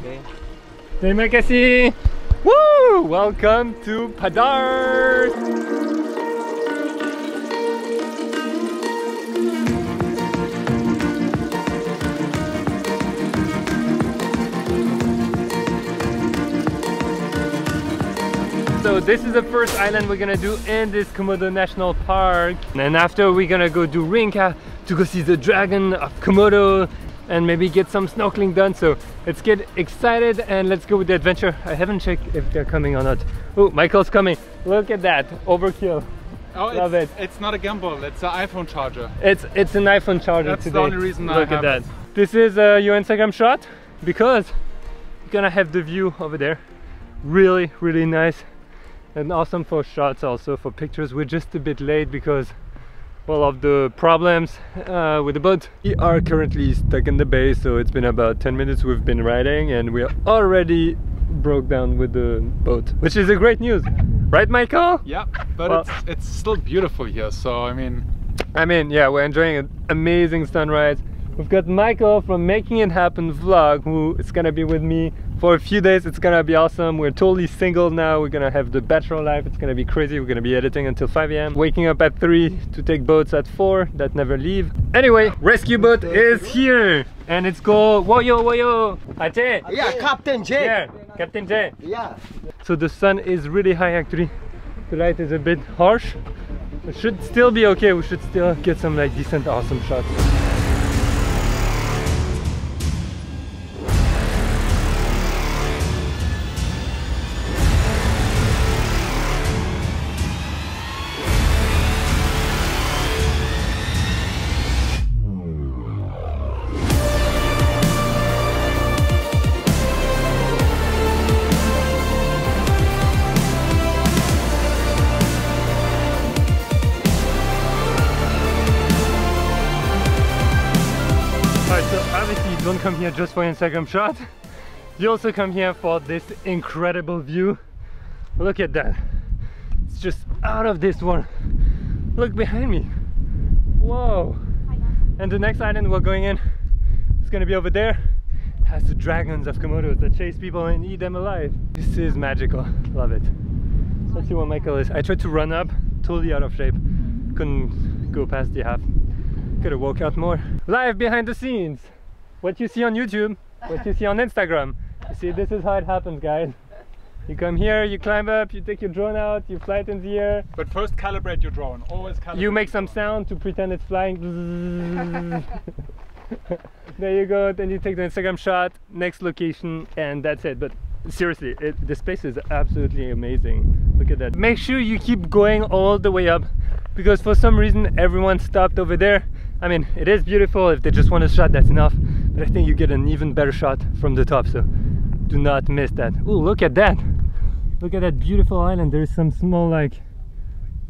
okay? Terima kasih! Woo! Welcome to Padar! So this is the first island we're gonna do in this Komodo National Park. And after we're gonna go do Rinca to go see the dragon of Komodo and maybe get some snorkeling done. So let's get excited and let's go with the adventure. I haven't checked if they're coming or not. Oh, Michael's coming. Look at that, overkill. Oh, love it. It's not a gimbal, it's an iPhone charger. It's an iPhone charger. That's today. The only reason I have it. Look at that. This is your Instagram shot because you're gonna have the view over there. Really, really nice. And awesome for shots, also for pictures. We're just a bit late because well, of the problems with the boat. We are currently stuck in the bay, so it's been about 10 minutes we've been riding and we are already broke down with the boat, which is a great news, right, Michael? Yeah, but well, it's still beautiful here, so I mean yeah, we're enjoying an amazing sunrise. We've got Michael from Making It Happen vlog, who is gonna be with me for a few days. It's gonna be awesome. We're totally single now. We're gonna have the bachelor life. It's gonna be crazy. We're gonna be editing until 5 AM, waking up at 3 to take boats at 4 that never leave. Anyway, rescue boat is here and it's called Woyoyo. Woyo. Ate. Yeah, Captain Jake. Yeah, Captain Jake. Yeah. So the sun is really high actually. The light is a bit harsh. It should still be okay. We should still get some like decent awesome shots. Don't come here just for an Instagram shot. You also come here for this incredible view. Look at that. It's just out of this one. Look behind me. Whoa. And the next island we're going in is gonna be over there. It has the dragons of Komodo that chase people and eat them alive. This is magical. Love it. Let's see what Michael is. I tried to run up, totally out of shape. Couldn't go past the half. Gotta walk out more. Live behind the scenes. What you see on YouTube, what you see on Instagram. You see, this is how it happens, guys. You come here, you climb up, you take your drone out, you fly it in the air. But first calibrate your drone, always calibrate. You make some sound to pretend it's flying. There you go, then you take the Instagram shot, next location, and that's it. But seriously, this place is absolutely amazing. Look at that. Make sure you keep going all the way up, because for some reason everyone stopped over there. I mean, it is beautiful. If they just want a shot, that's enough. But I think you get an even better shot from the top, so do not miss that. Oh, look at that! Look at that beautiful island. There's some small like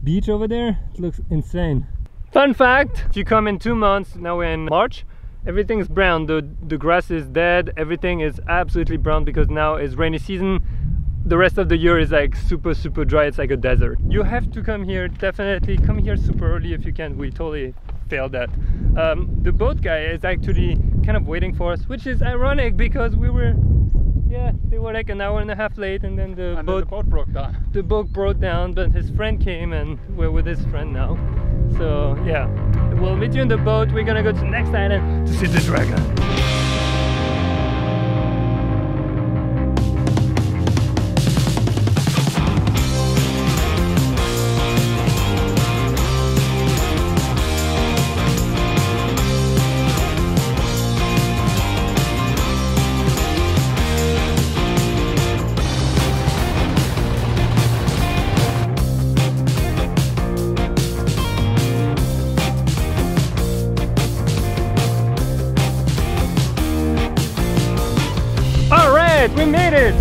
beach over there. It looks insane. Fun fact, if you come in 2 months, now we're in March, everything's brown. The grass is dead, everything is absolutely brown because now is rainy season. The rest of the year is like super, super dry. It's like a desert. You have to come here, definitely. Come here super early if you can. We totally failed that. The boat guy is actually kind of waiting for us, which is ironic because we were, yeah, they were like an hour and a half late, and then the boat broke down. The boat broke down, but his friend came and we're with his friend now. So yeah, we'll meet you in the boat. We're gonna go to the next island to see the dragon. We made it!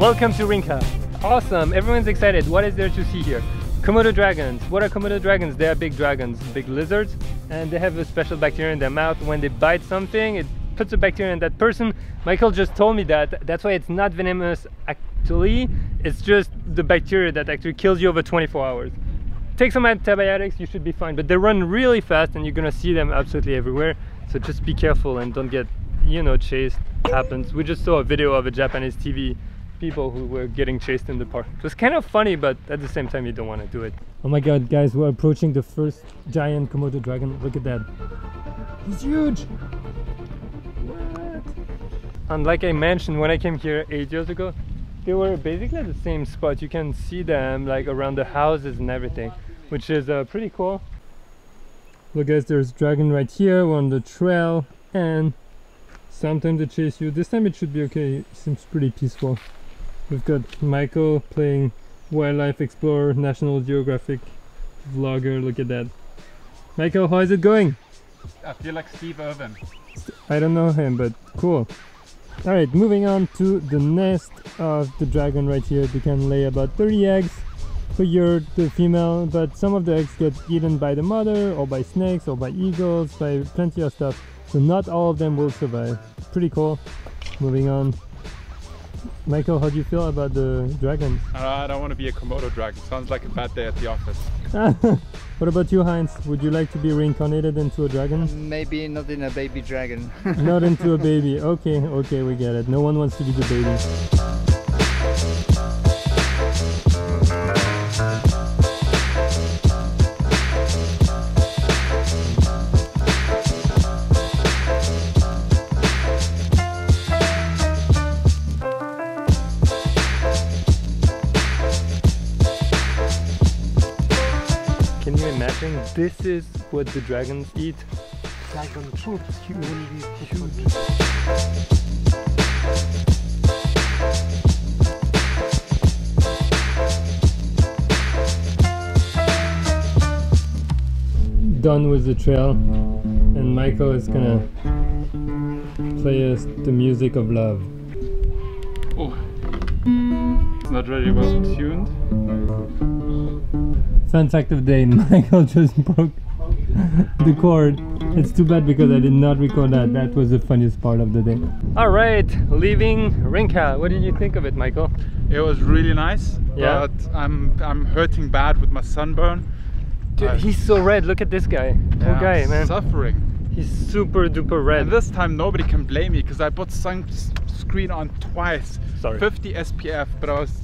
Welcome to Rinca. Awesome, everyone's excited. What is there to see here? Komodo dragons. What are Komodo dragons? They are big dragons, big lizards, and they have a special bacteria in their mouth. When they bite something, it puts a bacteria in that person. Michael just told me that. That's why it's not venomous actually. It's just the bacteria that actually kills you over 24 hours. Take some antibiotics, you should be fine. But they run really fast and you're gonna see them absolutely everywhere. So just be careful and don't get you know, chased happens. We just saw a video of a Japanese TV people who were getting chased in the park. It was kind of funny, but at the same time you don't want to do it. Oh my god, guys, we're approaching the first giant Komodo dragon. Look at that. He's huge! What? And like I mentioned, when I came here 8 years ago, they were basically at the same spot. You can see them like around the houses and everything, which is pretty cool. Look guys, there's a dragon right here. We're on the trail and sometimes they chase you. This time it should be okay. It seems pretty peaceful. We've got Michael playing wildlife explorer, National Geographic vlogger. Look at that. Michael, how is it going? I feel like Steve Irwin. I don't know him, but cool. Alright, moving on to the nest of the dragon right here. They can lay about 30 eggs per year, the female, but some of the eggs get eaten by the mother or by snakes or by eagles, by plenty of stuff. So not all of them will survive. Pretty cool. Moving on. Michael, how do you feel about the dragon? I don't want to be a Komodo dragon. Sounds like a bad day at the office. What about you, Heinz? Would you like to be reincarnated into a dragon? Maybe not in a baby dragon. Not into a baby. Okay, okay, we get it. No one wants to be the baby. This is what the dragons eat. Dragon fruit, huge. Done with the trail, and Michael is gonna play us the music of love. Oh, it's not really well tuned. Fun fact of the day, Michael just broke the cord. It's too bad because I did not record that. That was the funniest part of the day. Alright, leaving Rinca. What did you think of it, Michael? It was really nice, yeah. But I'm hurting bad with my sunburn. Dude, he's so red. Look at this guy. Poor guy, man. Suffering. He's super duper red. And this time nobody can blame me because I put sunscreen on twice. Sorry. 50 SPF, but I was...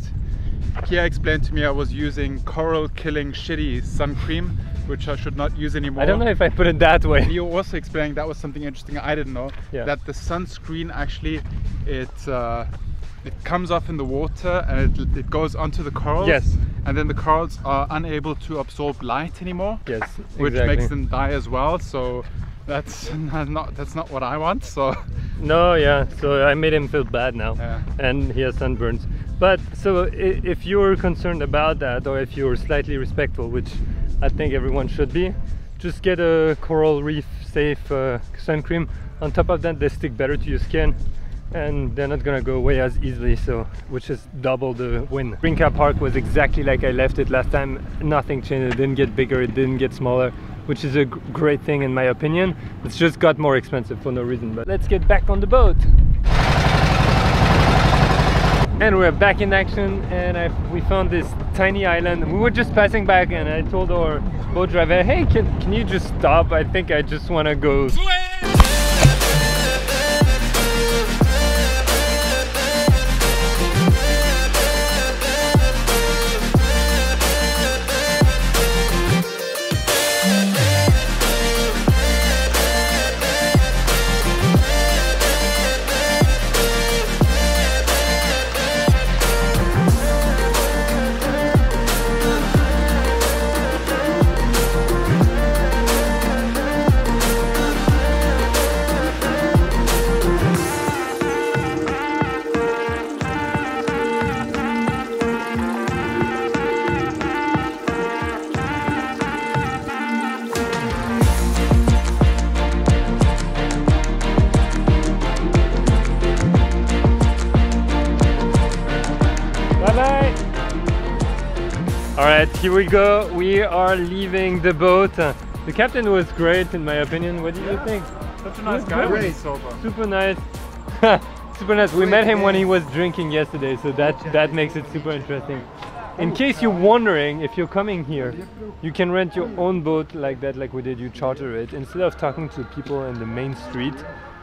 Pierre explained to me I was using coral killing shitty sun cream, which I should not use anymore. I don't know if I put it that way. You also explained that was something interesting I didn't know, that the sunscreen actually it comes off in the water and it goes onto the corals. Yes. And then the corals are unable to absorb light anymore. Yes, exactly. Which makes them die as well. So that's not what I want. So no, yeah. So I made him feel bad now, and he has sunburns. But so if you're concerned about that, or if you're slightly respectful, which I think everyone should be, just get a coral reef safe sun cream. On top of that, they stick better to your skin and they're not gonna go away as easily, so which is double the win. Rinca Park was exactly like I left it last time. Nothing changed. It didn't get bigger, it didn't get smaller, which is a great thing in my opinion. It's just got more expensive for no reason. But let's get back on the boat. And we're back in action, and we found this tiny island. We were just passing back and I told our boat driver, hey, can you just stop? I think I just want to go swim. Alright, here we go. We are leaving the boat. The captain was great in my opinion. What do you think? Such a nice guy. Great. Super nice. Super nice. We met him when he was drinking yesterday, so that makes it super interesting. In case you're wondering, if you're coming here, you can rent your own boat like that, like we did. You charter it instead of talking to people in the main street.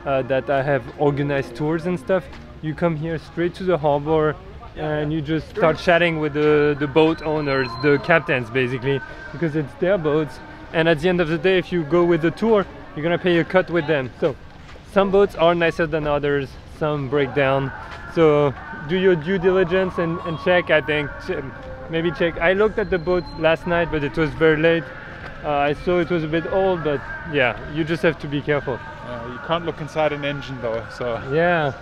that I have organized tours and stuff. You come here straight to the harbor and you just start chatting with the boat owners, the captains basically, because it's their boats. And at the end of the day, if you go with the tour, you're gonna pay a cut with them. So some boats are nicer than others, some break down. So do your due diligence and check, I think. Maybe check. I looked at the boat last night, but it was very late. I saw it was a bit old, but yeah, you just have to be careful. You can't look inside an engine though, so... Yeah.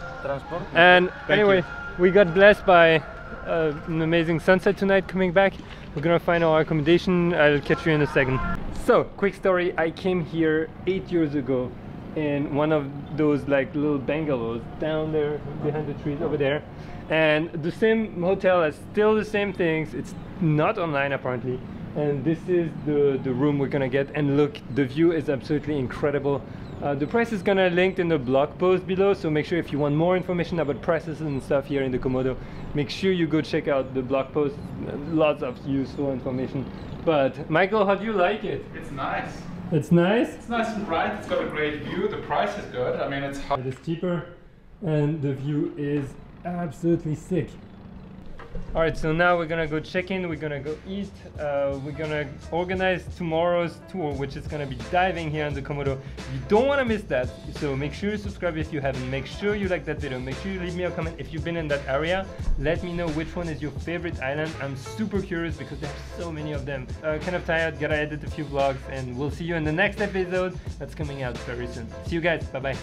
And anyway, we got blessed by an amazing sunset tonight coming back. We're gonna find our accommodation. I'll catch you in a second. So, quick story. I came here 8 years ago in one of those like little bungalows down there behind the trees over there. And the same hotel has still the same things. It's not online apparently. And this is the room we're gonna get, and look, the view is absolutely incredible. The price is gonna be linked in the blog post below, so make sure if you want more information about prices and stuff here in the Komodo, make sure you go check out the blog post, lots of useful information. But Michael, how do you like it? It's nice. It's nice? It's nice and bright, it's got a great view, the price is good, I mean it's hot. It is cheaper and the view is absolutely sick. Alright, so now we're gonna go check in, we're gonna go east, we're gonna organize tomorrow's tour, which is gonna be diving here on the Komodo. You don't wanna miss that, so make sure you subscribe if you haven't, make sure you like that video, make sure you leave me a comment if you've been in that area, let me know which one is your favorite island. I'm super curious because there's so many of them. Kind of tired, gotta edit a few vlogs, and we'll see you in the next episode that's coming out very soon. See you guys, bye bye!